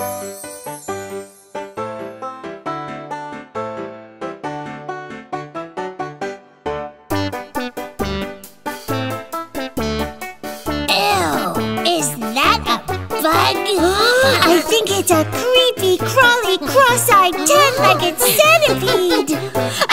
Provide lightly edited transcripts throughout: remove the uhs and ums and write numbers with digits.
I think it's a creepy, crawly, cross-eyed, ten-legged centipede!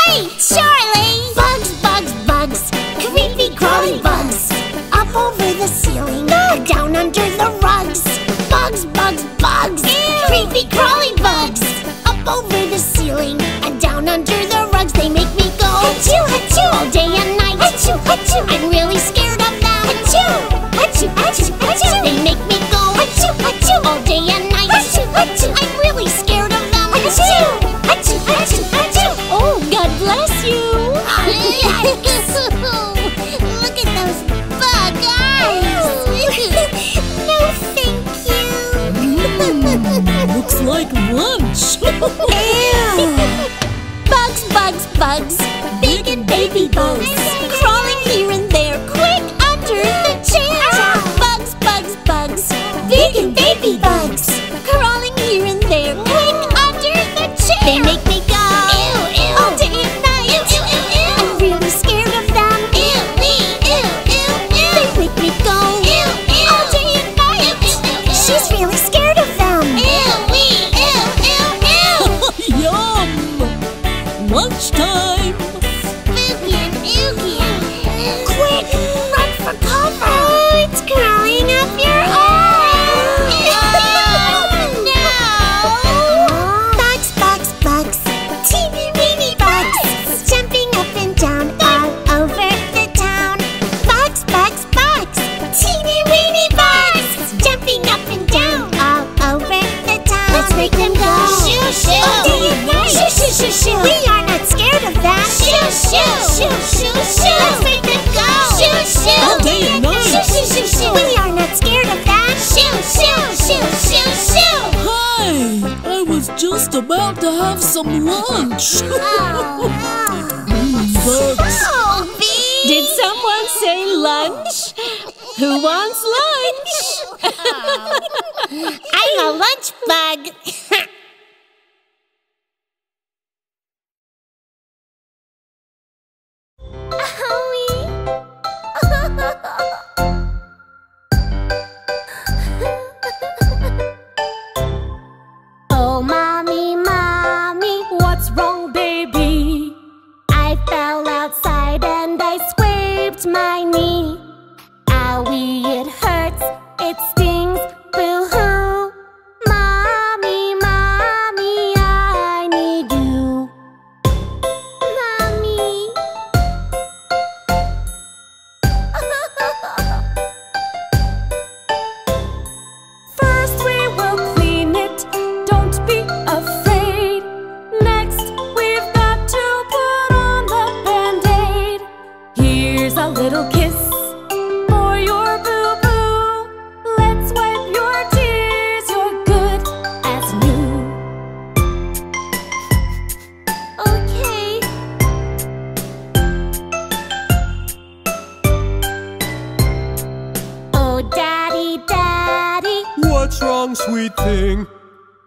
Hey, Charlie! Bugs, bugs, bugs! Creepy, crawly bugs! Up over the ceiling, down under the rugs! Bugs, bugs, bugs! Ew. Creepy, crawly bugs! Up over the ceiling, and down under the rugs! They make me go achoo, achoo! All day and night! Achoo, achoo! I'm really scared of them! Achoo, achoo, achoo, achoo! They make me go achoo, achoo! All day and night! Achoo, achoo! I'm really scared of them! Achoo, achoo, achoo, achoo! Oh, God bless you! Look at those bug eyes! No, thank you! Looks like lunch! Ew! Bugs, bugs, bugs! Big and baby bugs! Crawling here and there, quick under the chair! Bugs, bugs, bugs! Big and baby bugs! Crawling here and there, quick under the chair! They make me go! Ew, ew! All day and night! Ew, ew, ew, ew! I'm really scared of them! Ew, ew, ew, ew, ew! They make me go! Ew, ew! All day and night! Ew, ew, ew, ew! She's really scared of them! Ew, wee! Ew, ew, ew! Yum! Lunchtime! Spooky and ooky! Quick! Run for cover! Oh, it's curling up your shoo. We are not scared of that. Shoo, shoo, shoo, shoo, shoo. Let's make them go. Shoo, shoo. All day and night. Shoo, shoo, shoo, shoo. We are not scared of that. Shoo, shoo, shoo, shoo, shoo. Hi, I was just about to have some lunch. Bugs. Oh, Bee. Did someone say lunch? Who wants lunch? I'm a lunch bug. Oh, mommy, mommy, what's wrong, baby? I fell outside and I scraped my knee. Owie, it hurts, it stings, boo-hoo. Mommy, mommy, I need you. Mommy. First we will clean it, don't be afraid. Next we've got to put on the Band-Aid. Here's a little kiss for your boo-boo. Let's wipe your tears, you're good as new. Okay. Oh, daddy, daddy, what's wrong, sweet thing?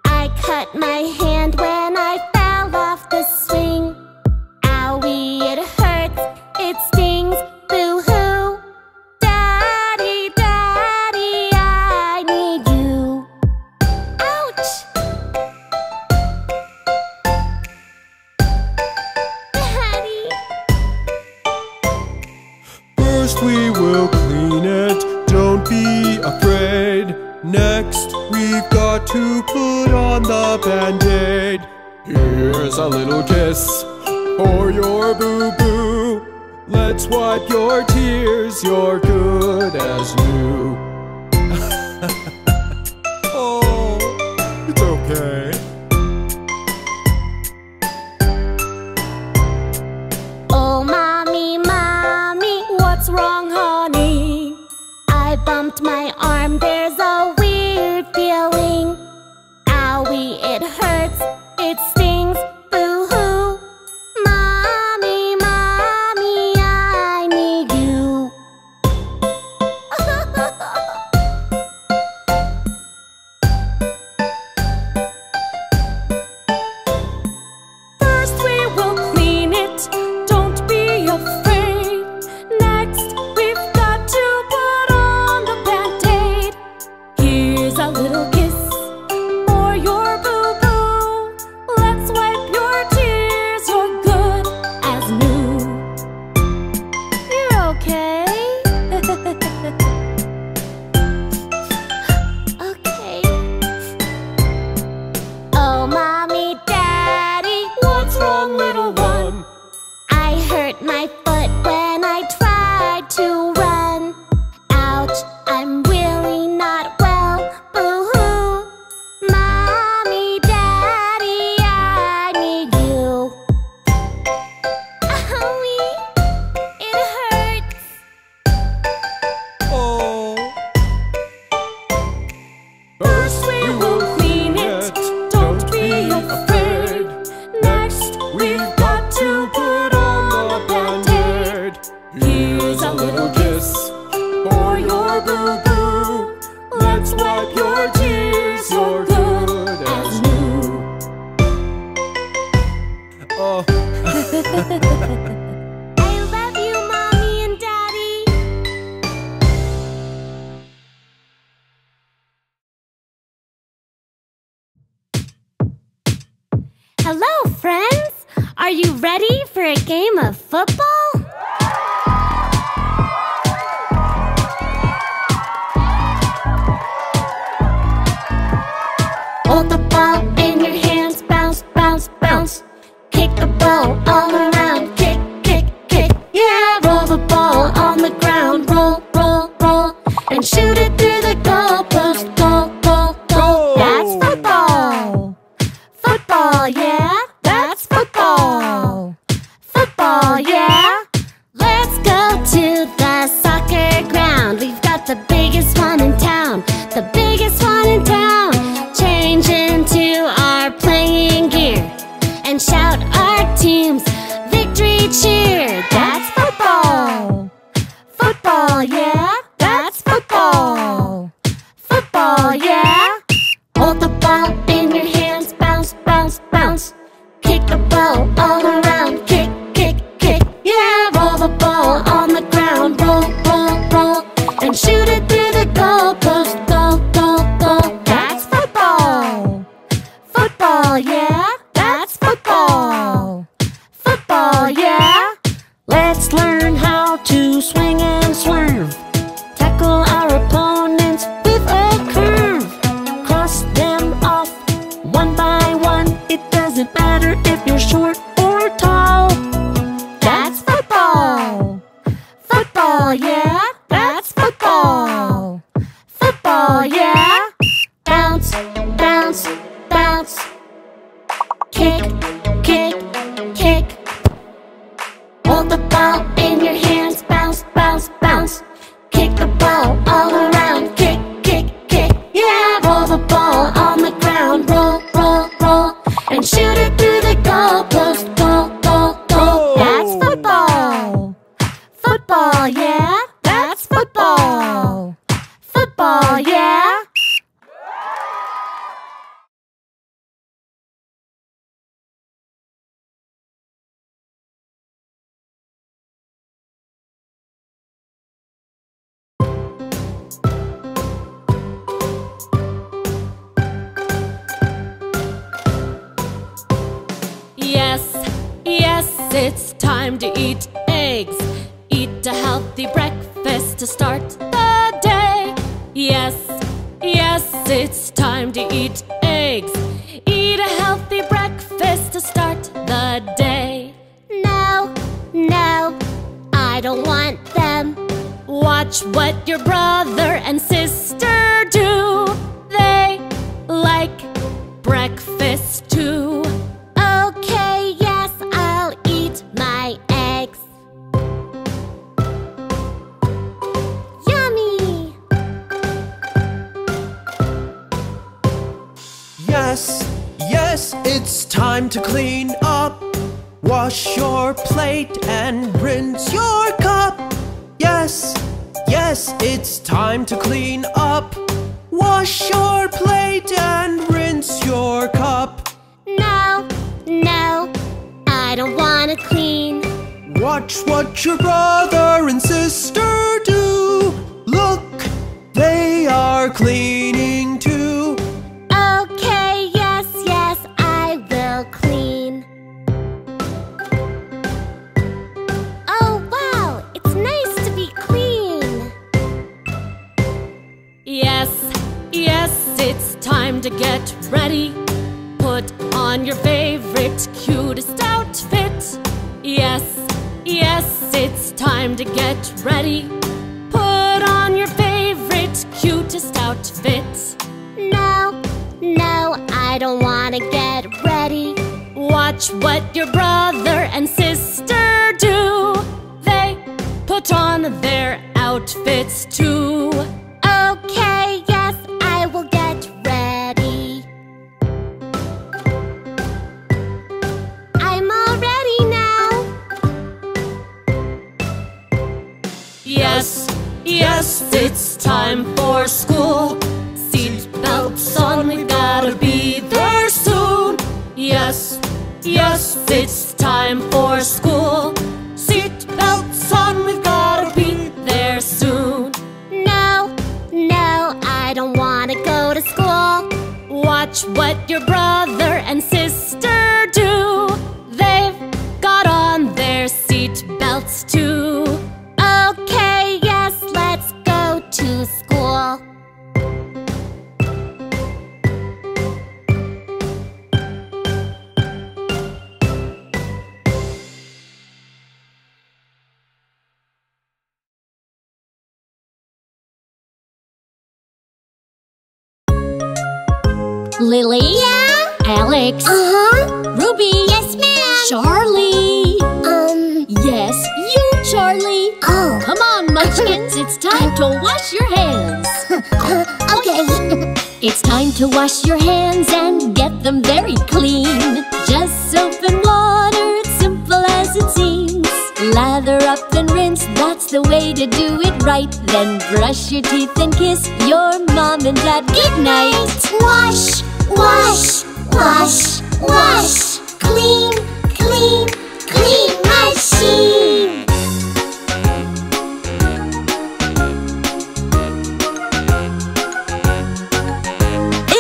I cut my hand when I fell off the swing. Owie, it hurts, it stings, boo-hoo. Daddy, daddy, I need you. Ouch! Daddy. First we will clean it, don't be afraid. Next we've got to put on the Band-Aid. Here's a little kiss for your boo-boo. Let's wipe your tears, you're good as new. Oh, it's okay. Oh, mommy, mommy, what's wrong, honey? I bumped my arm, there's a weird feeling. Owie, it hurts, it stings, boo-hoo. Mommy, mommy, I need you. First we will clean it, don't be afraid. Next we've got to put on a band-aid. Here's a little kiss for your boo-boo. Let's wipe your tears, you're good as new. Oh. Hello, friends! Are you ready for a game of football? Hold the ball in your hands, bounce, bounce, bounce. Kick the ball all around, kick, kick, kick. Yeah! Roll the ball on the ground, roll, roll, roll. And shoot it through the goal post, goal, goal, goal. That's football! Football, yeah, that's football. Football, yeah. Let's go to the soccer ground. We've got the biggest one in town. The biggest one in town. Change into our playing gear and shout our team's victory cheer. That's football. Football, yeah, that's football. Football, yeah. Hold the ball in your hands, bounce, bounce, bounce. Kick the ball all around, kick, kick, kick. Yeah, roll the ball on the ground, roll, roll, roll. And shoot it through the goal post, goal, goal, goal. That's football. Football, yeah, that's football. Football, yeah. Let's learn how to swing and swerve. Tackle our opponents with a curve. Cross them off one by one. It doesn't matter if you're short or tall. That's football. Football, yeah, that's football. Football, yeah. Bounce, bounce, bounce. Kick, kick, kick. Hold the ball in your hands, bounce, bounce, bounce. Kick the ball all around, kick, kick, kick. Yeah, roll the ball on the ground, roll, roll, roll. And shoot it through the goal post, goal, goal, goal. That's football. Football, yeah, that's football. Football, yeah. Yes, it's time to eat eggs. Eat a healthy breakfast to start the day. Yes, it's time to eat eggs. Eat a healthy breakfast to start the day. No, I don't want them. Watch what your brother and sister do. They like breakfast too. Yes, it's time to clean up. Wash your plate and rinse your cup. Yes, it's time to clean up. Wash your plate and rinse your cup. No, I don't want to clean. Watch what your brother and sister do. Look, they are cleaning too. It's time to get ready. Put on your favorite, cutest outfit. Yes, it's time to get ready. Put on your favorite, cutest outfit. No, I don't want to get ready. Watch what your brother and sister do. They put on their outfits too. Okay, yes, I will get ready. time for school. Seat belts on, we've gotta be there soon. Yes, yes, it's time for school. Seat belts on, we've gotta be there soon. No, no, I don't wanna go to school. Watch what your brother and sister do. They've got on their seat belts too. Okay, yes, let's go to school. Lily? Yeah? Alex? Uh-huh. Ruby? Yes, ma'am. Charlie? Yes, you, Charlie. Oh. Come on, munchkins, it's time to wash your hands. Okay. It's time to wash your hands and get them very clean. Just soap and water, it's simple as it seems. Lather up and rinse, that's the way to do it right. Then brush your teeth and kiss your mom and dad goodnight. Wash, wash, wash, wash. Clean, clean, clean machine.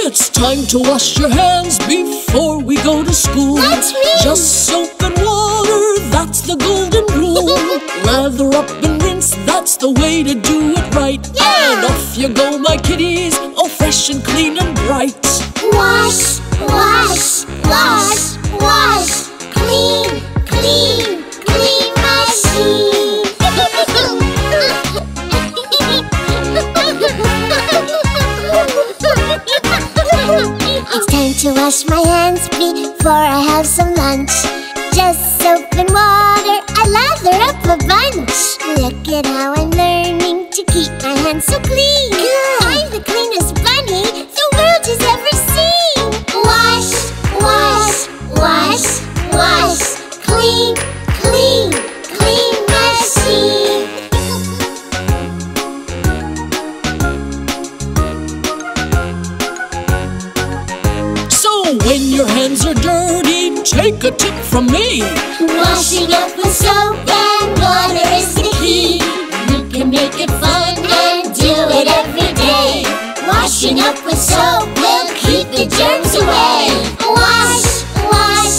It's time to wash your hands before we go to school. That's me. Just soap and water, that's the golden rule. Lather up and rinse, that's the way to do it right. Yeah. And off you go, my kitties, all fresh and clean and bright. Wash, wash, wash, wash. Clean, clean, clean machine. It's time to wash my hands before I have some lunch. Just soap and water, I lather up a bunch. Look at how I'm learning to keep my hands so clean. Good. I'm the cleanest bunny the world has ever seen. Wash, wash, wash, wash. Clean, clean, clean machine. So when your hands are dirty, take a tip from me. Washing up with soap and water is the key. You can make it fun and do it every day. Washing up with soap will keep the germs away. Wash, wash,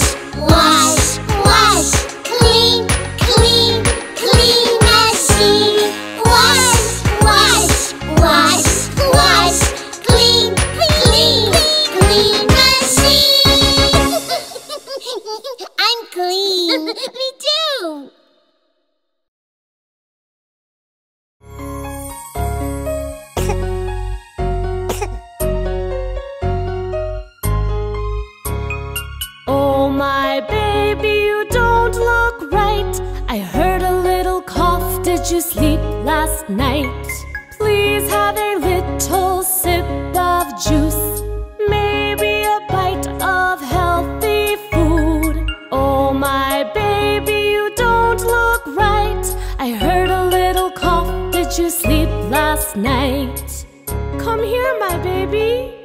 wash, wash. Clean, clean, clean machine. Wash, wash, wash, wash. Clean, clean, clean machine. I'm clean. Me too. Oh, my baby, you don't look right. I heard a little cough. Did you sleep last night? Please have a little sip of juice. Maybe a bite of healthy food. Oh, my baby, you don't look right. I heard a little cough. Did you sleep last night? Come here, my baby.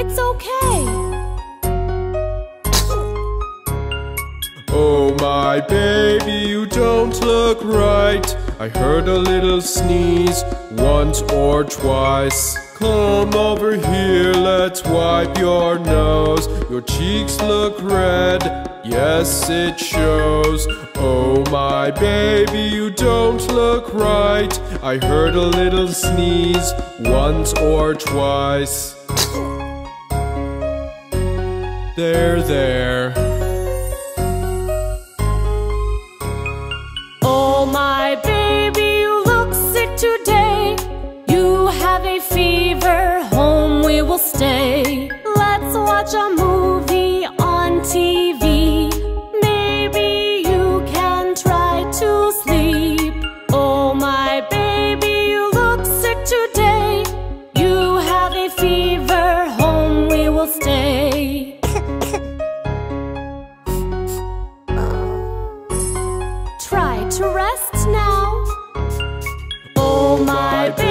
It's okay. Oh, my baby, you don't look right. I heard a little sneeze once or twice. Come over here, let's wipe your nose. Your cheeks look red, yes it shows. Oh my baby, you don't look right. I heard a little sneeze once or twice. There, there. Oh my baby, you look sick today. You have a fever, home we will stay. Let's watch a movie on TV. Maybe you can try to sleep. Oh my baby, you look sick today. You have a fever, home we will stay. Try to rest now. Oh my baby.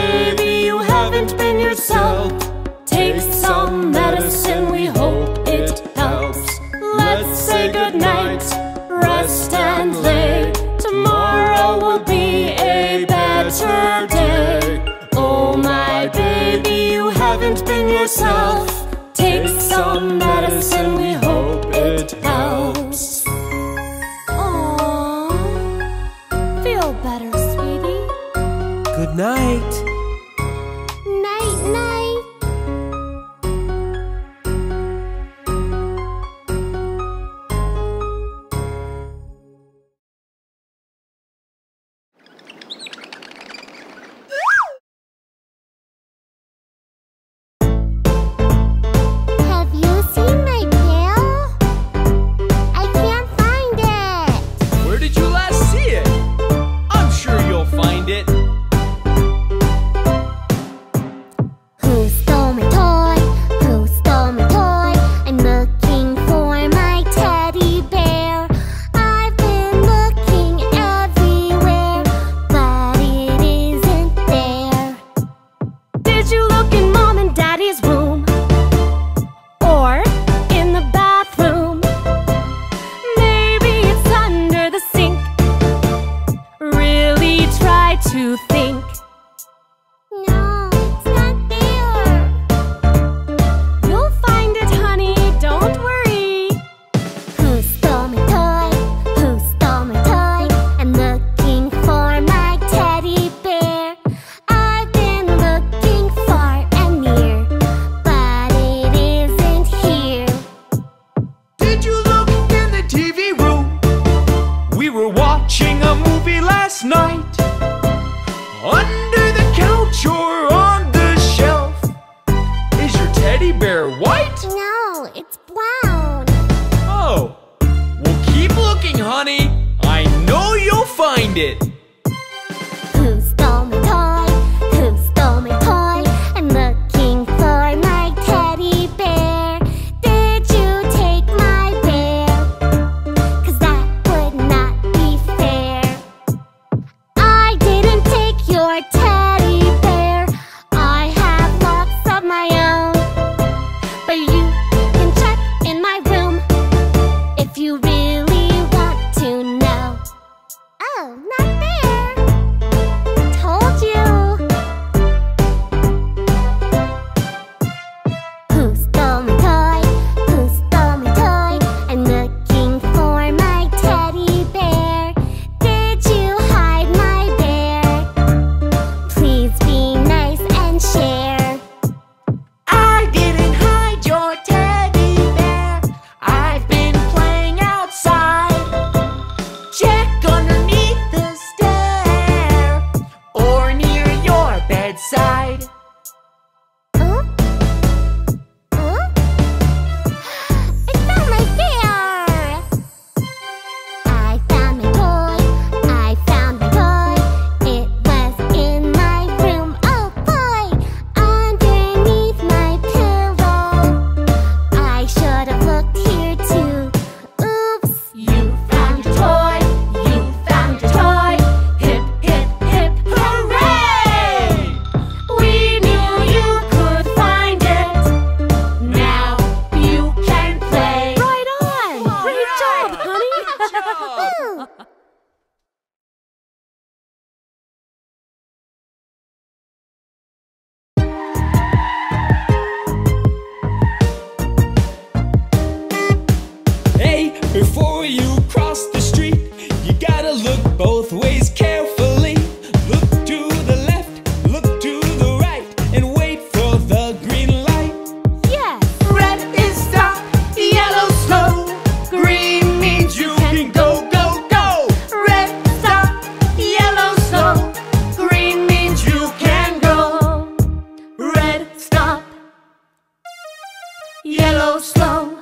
yellow snow,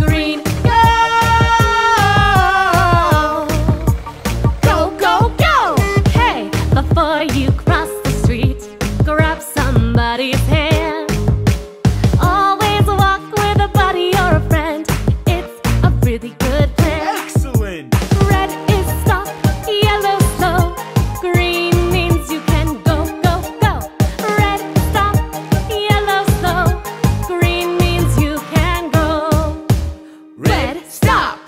green go. Go, go, go! Hey, before you cross the street, grab somebody's hand. Always walk with a buddy or a friend. It's a really good plan. Excellent! Red is stop, yellow slow, green means you can go, go, go. Red, stop, yellow slow, green means you can go. Red, stop!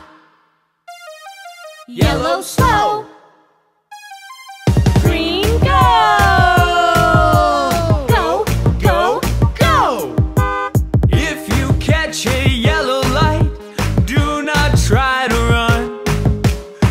Yellow slow, green go! Go, go, go! If you catch a yellow light, do not try to run.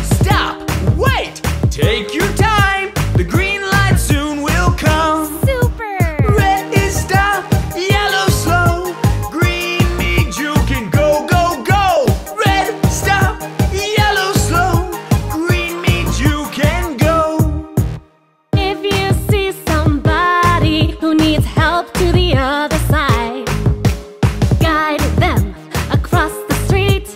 Stop, wait, take your time. The green light soon will come. Super! Red is stop, yellow slow, green means you can go, go, go. Red, stop, yellow slow, green means you can go. If you see somebody who needs help to the other side, guide them across the street.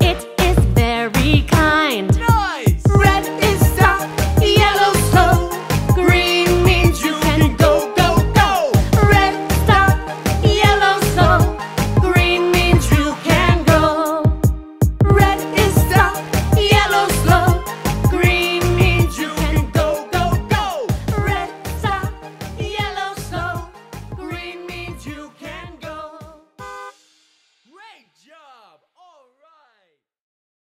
It is very kind. Nice! Red is stop, yellow slow, green means you can go, go, go. Red stop, yellow slow, green means you can go. Red is stop, yellow slow, green means you can go, go, go. Red stop, yellow slow, green means you can go. Great job! All right!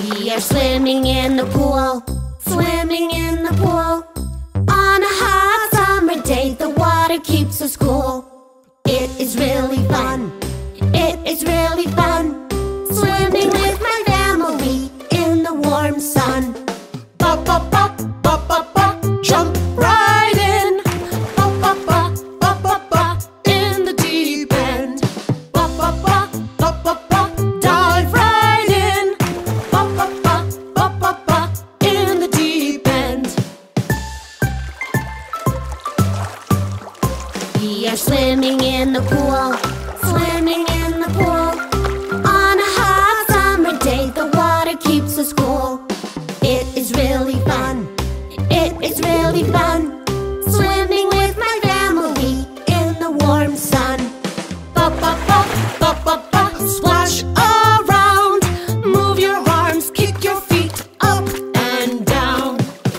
We are swimming in the pool, swimming in the pool. On a hot summer day, the water keeps us cool. It is really fun, it is really fun. Swimming with my family in the warm sun. Bop, bop, bop, bop, bop, bop, jump right in. Bop, bop, bop, bop, bop, bop, in the deep end. Bop, bop, bop, bop, bop, bop, dive right in. Bop, bop, bop, bop, bop, bop, in the deep end. We are swimming in the pool, swimming in the pool. On a hot summer day, the water keeps us cool. It is really fun, it is really fun. Swimming with my family in the warm sun. Bop, bop, bop, bop, bop, bop, splash around. Move your arms, kick your feet up and down.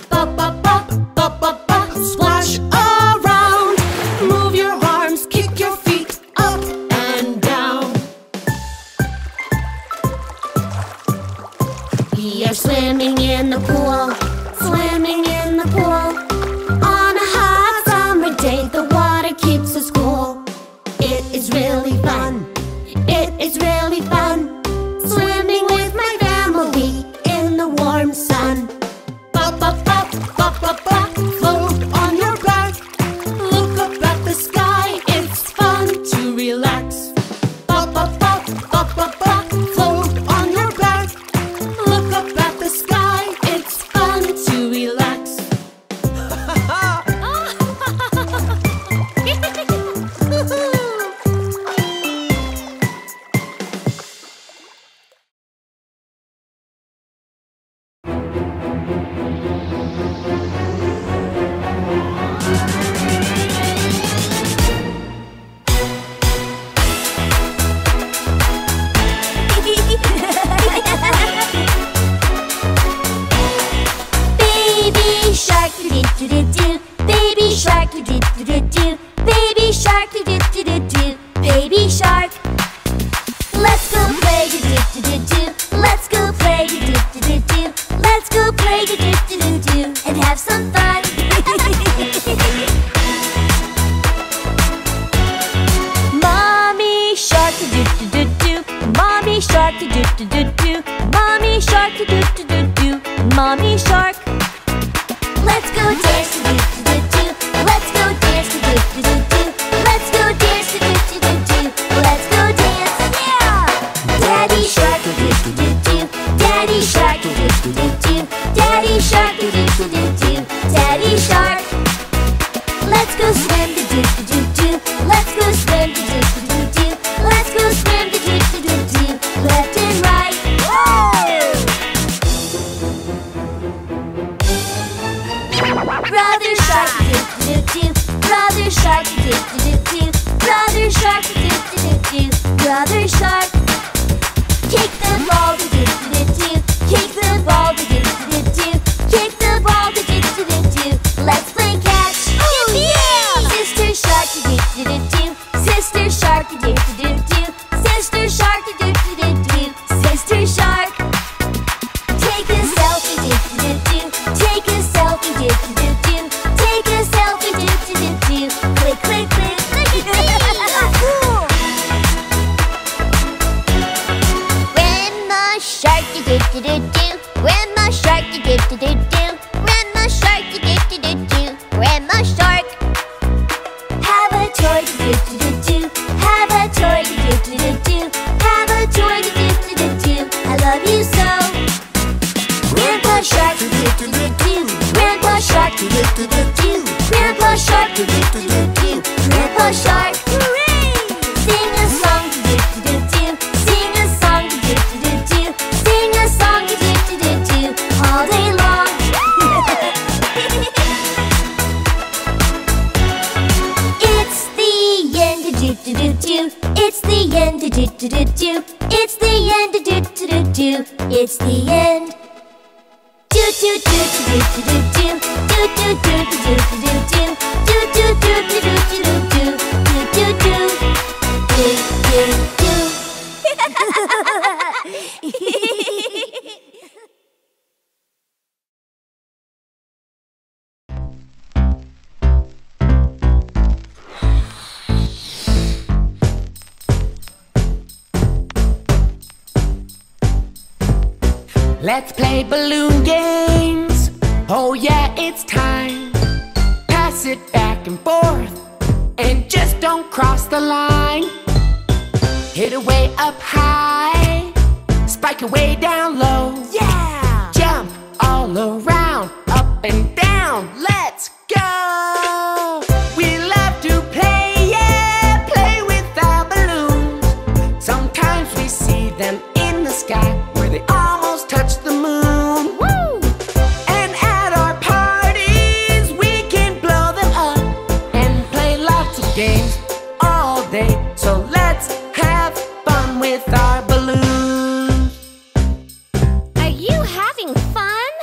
Bop, bop, bop, bop, bop, bop, splash around. Move your arms, kick your feet up and down. We are swimming in the pool, swimming in the pool. On a hot summer day, the water keeps us cool. It is really fun, it is really fun. Swimming with my family in the warm sun. Bop, bop, bop, bop, bop, bop, float on your back. Look up at the sky, it's fun to relax. Bop, bop, bop, bop, bop, bop, float on your back. Look up at the sky, it's fun to relax. Baby shark do do do, baby shark do do do do, baby shark do do do do, baby shark. Let's go play do do do do, let's go play do do do do, let's go play do do do do, and have some fun. Mommy shark do do do do, mommy shark do do do do, mommy shark do do do do, mommy shark. Let's go dance to do-do-do-do. Let's go dance to do-do-do-do. Let's go dance to do-do-do-do. Let's go dance, yeah! Yeah! Daddy Shark, do-do-do-do-do. Daddy Shark, do-do-do-do-do. Daddy Shark, do-do-do-do-do. Daddy Shark. Let's go swim, do-do-do-do-do. Let's go swim, do-do-do-do-do. Let's go swim, do-do-do-do-do. Left and right. Whoa! Brother Shark, do-do-do-do. Brother Shark, do-do-do-do-do. Brother Shark, do-do-do-do-do. Brother Shark. Kick the ball, do-do-do-do-do. Kick the ball, do-do-do-do-do. Kick the ball, do-do-do-do-do. Let's play catch. Oh yeah! Sister Shark, do-do-do-do-do. Sister Shark, do-do-do-do-do. Sister Shark, do-do-do-do-do. Sister Shark. Take a selfie, do-do-do-do. Take a selfie, do-do-do-do. Take a selfie, do-do-do-do. Click, click, click. Grandma Shark, do-do-do-do-do. Grandma Shark, do-do-do-do-do. Grandma Shark. Have a toy, do-do-do-do. Have a toy, do-do-do-do. Have a toy, do-do-do-do. I love you so. Grandpa Shark, do-do-do-do. Grandpa Shark, do-do-do-do. Grandpa Shark, do-do-do-do. Grandpa Shark. Hooray! Sing a song, do-do-do-do. Sing a song, do-do-do-do. Sing a song. All day long. It's the end, do-do-do-do. It's the end, do-do-do-do. It's the end, do-do-do-do. It's the end. Do-do-do-do-do-do-do. Do-do-do-do-do-do-do. Do-do-do-do-do-do-do. Do-do-do. Do-do-do. Let's play balloon games. Oh yeah, it's time. Pass it back and forth, and just don't cross the line. Hit away up high, spike away down low. Yeah! Jump all around, up and down. Let's go! We love to play, yeah, play with our balloons. Sometimes we see them in the sky, where they all touch the moon. Woo! And at our parties we can blow them up and play lots of games all day. So let's have fun with our balloons. Are you having fun?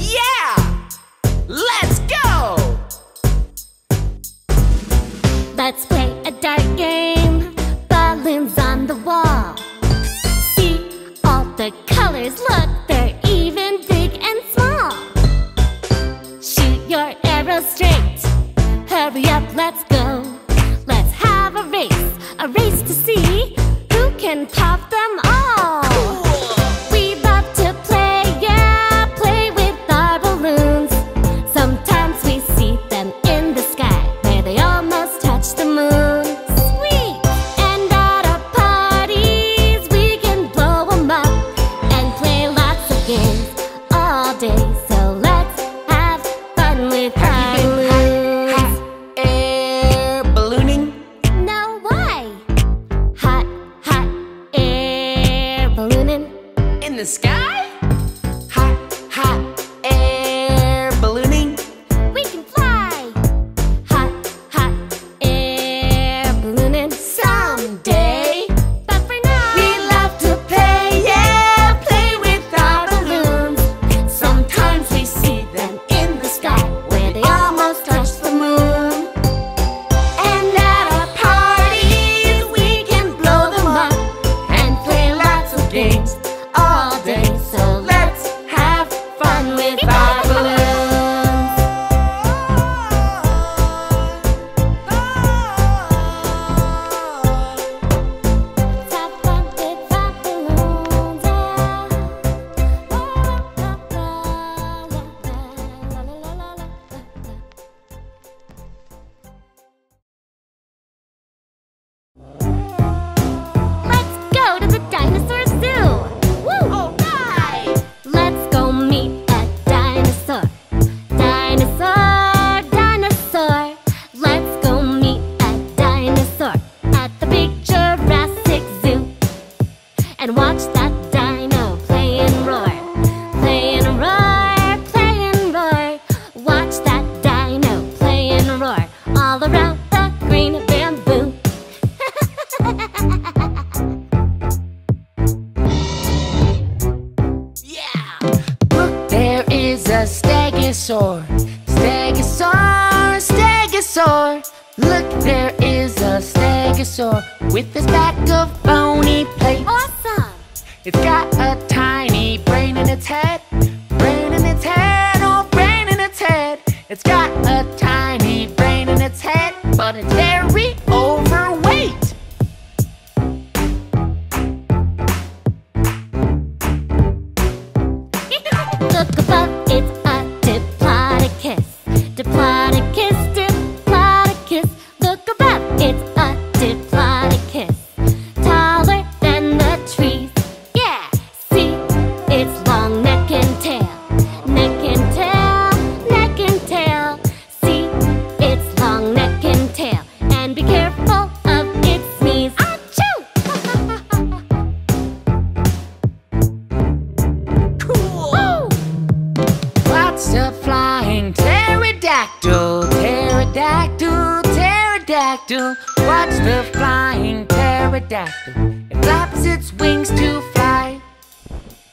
Yeah! Let's go! Let's play a dart game. Balloons on the wall. The colors, look, they're even big and small. Shoot your arrow straight. Hurry up, let's go. Let's have a race to see who can pop them all. We love to play, yeah, play with our balloons. Sometimes we see them in the sky, where they almost touch the moon. Games all day. and watch that dino play and roar. Play and roar, play and roar. Watch that dino play and roar all around the green bamboo. Yeah! Look, there is a stegosaur. Stegosaur, stegosaur. Look, there is a stegosaur with a stack of bony plates. Awesome! It's got a tiny brain in its head. Brain in its head, oh, brain in its head. It's got a tiny brain in its head, but it's very overweight. Look above, it's a diplodocus. Diplodocus, diplodocus. Look above, it's a diplodocus. Taller than the trees. Yeah, see, it's long neck and tail. Neck and tail, neck and tail. See, it's long neck and tail. And be careful of its sneeze. Achoo! Cool! Ooh. Lots of flying pterodactyl, pterodactyl, pterodactyl. Watch the flying pterodactyl. It flaps its wings to fly.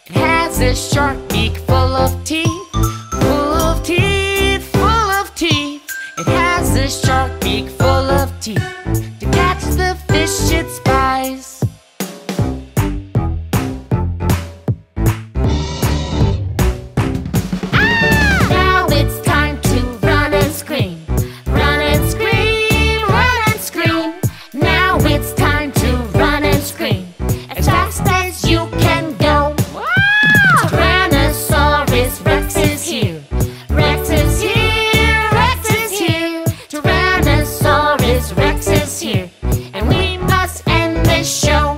It has a sharp beak full of teeth, full of teeth, full of teeth. It has a sharp beak full of teeth to catch the fish it spies. Now it's time to run and scream. Run and scream, run and scream. Now it's time to run and scream as fast as you can go. Tyrannosaurus Rex is here. Rex is here, Rex is here. Tyrannosaurus Rex is here. And we must end this show.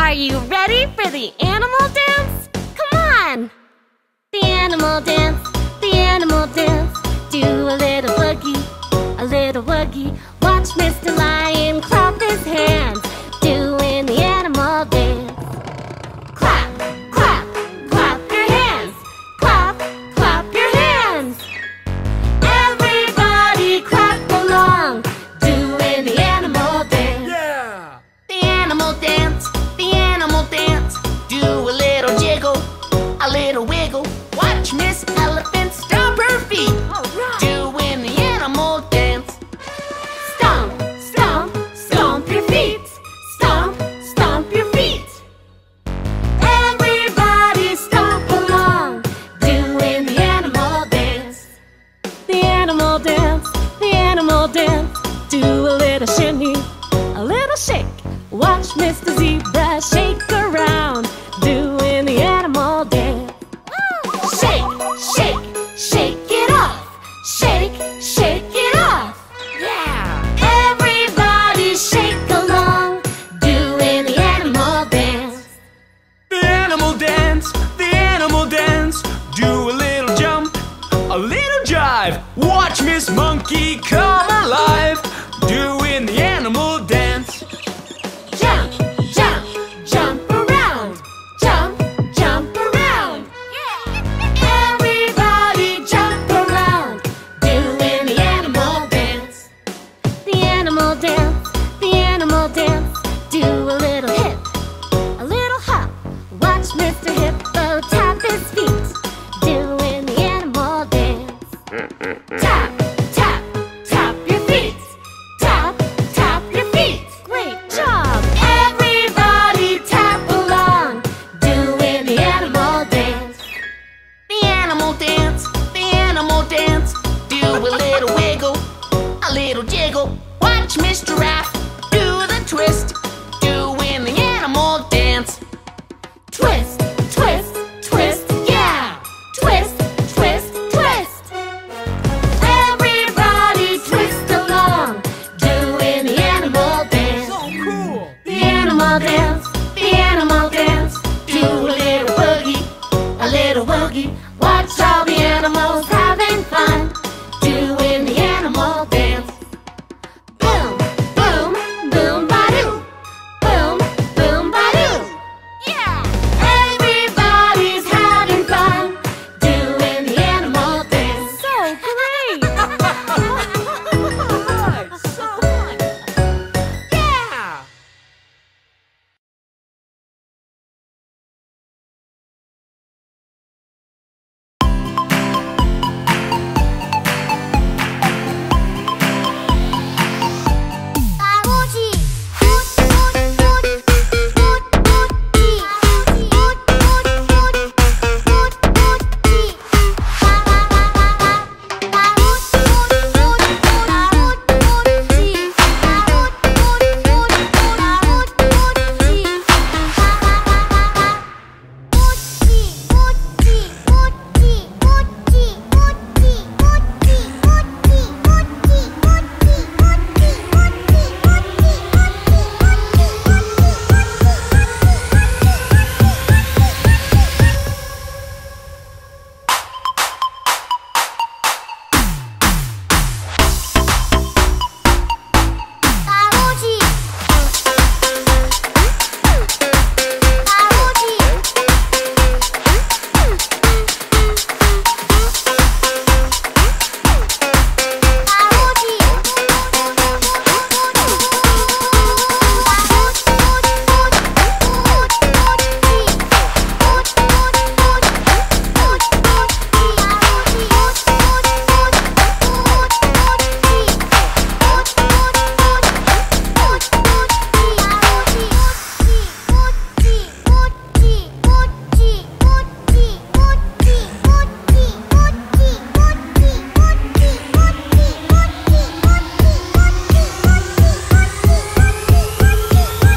Are you ready for the animal dance? Come on! The animal dance, the animal dance. Do a little woogie, watch Mr. Lion clap his hands, doing the animal dance. Clap, clap, clap your hands. Clap, clap your hands. Everybody clap along, doing the animal dance. Yeah! The animal dance, the animal dance. Do a little jiggle, a little wiggle. Watch Miss Elephant stomp her feet. All right. Doing the animal dance. Stomp, stomp, stomp your feet. Stomp, stomp your feet. Everybody stomp along, doing the animal dance. The animal dance, the animal dance. Do a little shimmy, a little shake. Watch Mr. Zebra shake around, doing the animal dance. Shake, shake, shake it off. Shake, shake it off. Yeah! Everybody shake along, doing the animal dance. The animal dance, the animal dance. Do a little jump, a little jive. Watch Miss Monkey come alive, doing the animal dance. Jump, jump, jump around. Jump, jump around. Everybody jump around, doing the animal dance. The animal dance, the animal dance. Do a little hop. Watch Mr. Hippo tap his feet, doing the animal dance. Tap, tap, tap. turkey. Watch all the animals having fun, doing the animal dance. Boom, boom, boom-ba-doo. Boom, boom-ba-doo. Yeah! Everybody's having fun, doing the animal dance. So great! So fun! Yeah! Little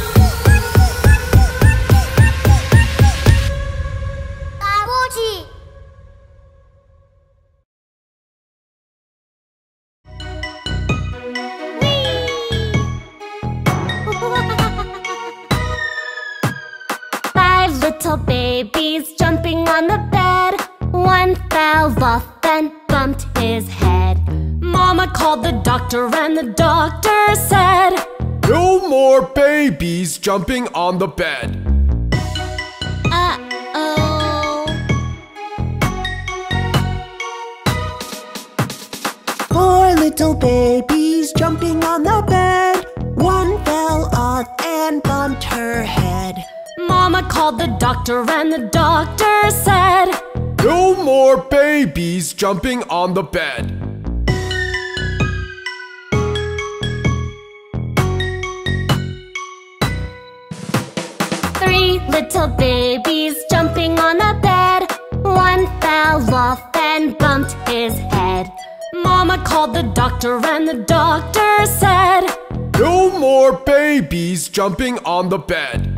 babies jumping on the bed. One fell off and bumped his head. Mama called the doctor and the doctor said, "No more babies jumping on the bed." Uh-oh. Four little babies jumping on the bed. One fell off and bumped her head. Mama called the doctor and the doctor said, "No more babies jumping on the bed." Three little babies jumping on the bed. One fell off and bumped his head. Mama called the doctor and the doctor said, "No more babies jumping on the bed."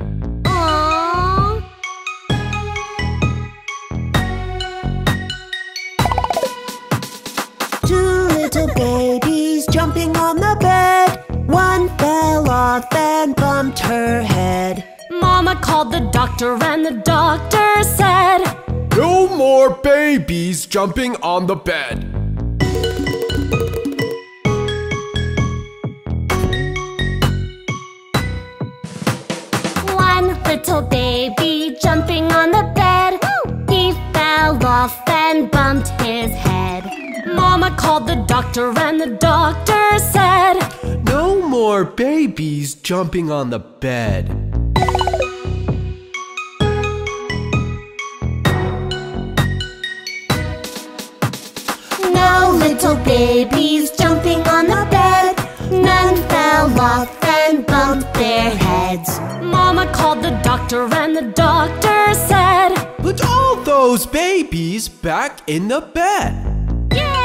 Two babies jumping on the bed. One fell off and bumped her head. Mama called the doctor and the doctor said, "No more babies jumping on the bed." One little baby jumping on the bed. He fell off and bumped his head. Mama called the doctor and the doctor said, "No more babies jumping on the bed." No little babies jumping on the bed. None fell off and bumped their heads. Mama called the doctor and the doctor said, "Put all those babies back in the bed." Yeah!